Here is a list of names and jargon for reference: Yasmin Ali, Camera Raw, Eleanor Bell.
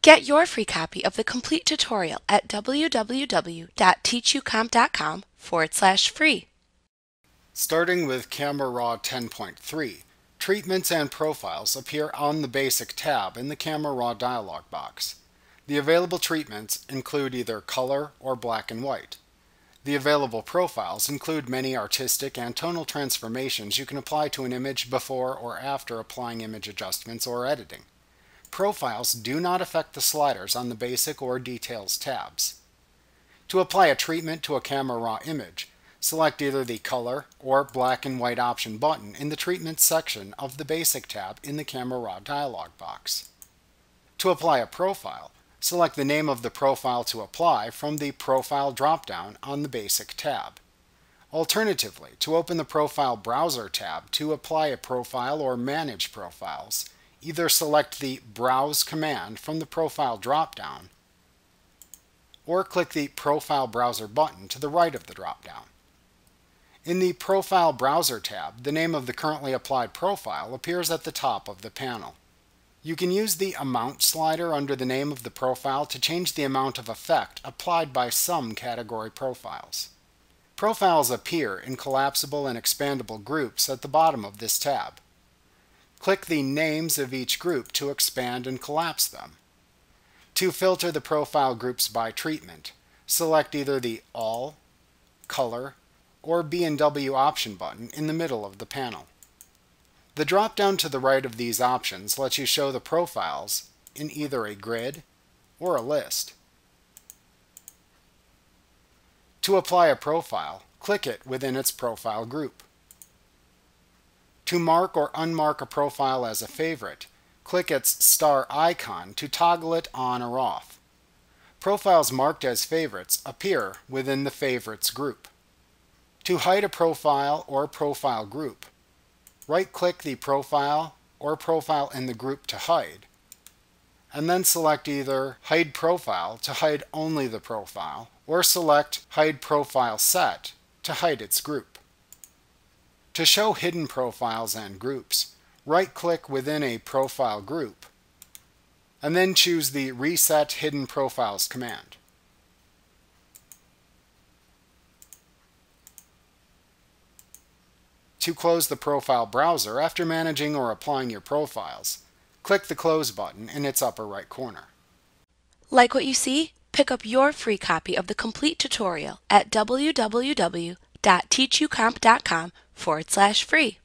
Get your free copy of the complete tutorial at www.teachucomp.com/free. Starting with Camera Raw 10.3, treatments and profiles appear on the Basic tab in the Camera Raw dialog box. The available treatments include either color or black and white. The available profiles include many artistic and tonal transformations you can apply to an image before or after applying image adjustments or editing. Profiles do not affect the sliders on the Basic or Details tabs. To apply a treatment to a Camera Raw image, select either the Color or Black and White option button in the Treatments section of the Basic tab in the Camera Raw dialog box. To apply a profile, select the name of the profile to apply from the Profile drop-down on the Basic tab. Alternatively, to open the Profile Browser tab to apply a profile or manage profiles, either select the Browse command from the Profile drop-down or click the Profile Browser button to the right of the drop-down. In the Profile Browser tab, the name of the currently applied profile appears at the top of the panel. You can use the Amount slider under the name of the profile to change the amount of effect applied by some category profiles. Profiles appear in collapsible and expandable groups at the bottom of this tab. Click the names of each group to expand and collapse them. To filter the profile groups by treatment, select either the All, Color, or B&W option button in the middle of the panel. The drop-down to the right of these options lets you show the profiles in either a grid or a list. To apply a profile, click it within its profile group. To mark or unmark a profile as a favorite, click its star icon to toggle it on or off. Profiles marked as favorites appear within the Favorites group. To hide a profile or profile group, right-click the profile or profile in the group to hide, and then select either Hide Profile to hide only the profile, or select Hide Profile Set to hide its group. To show hidden profiles and groups, right-click within a profile group, and then choose the Reset Hidden Profiles command. To close the profile browser after managing or applying your profiles, click the Close button in its upper right corner. Like what you see? Pick up your free copy of the complete tutorial at www.teachucomp.com/free.